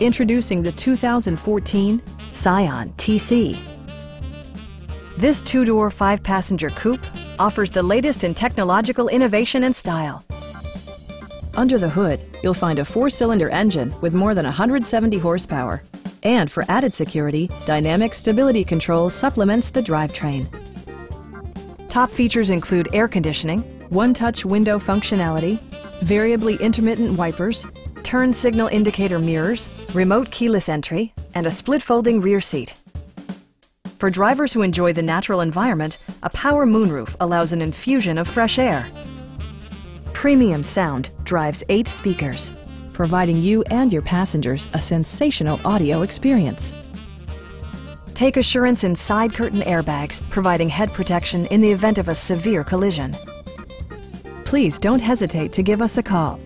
Introducing the 2014 Scion TC. This two-door, five-passenger coupe offers the latest in technological innovation and style. Under the hood, you'll find a four-cylinder engine with more than 170 horsepower. And for added security, dynamic stability control supplements the drivetrain. Top features include air conditioning, one-touch window functionality, variably intermittent wipers, turn signal indicator mirrors, remote keyless entry, and a split folding rear seat. For drivers who enjoy the natural environment, a power moonroof allows an infusion of fresh air. Premium sound drives 8 speakers, providing you and your passengers a sensational audio experience. Take assurance in side curtain airbags, providing head protection in the event of a severe collision. Please don't hesitate to give us a call.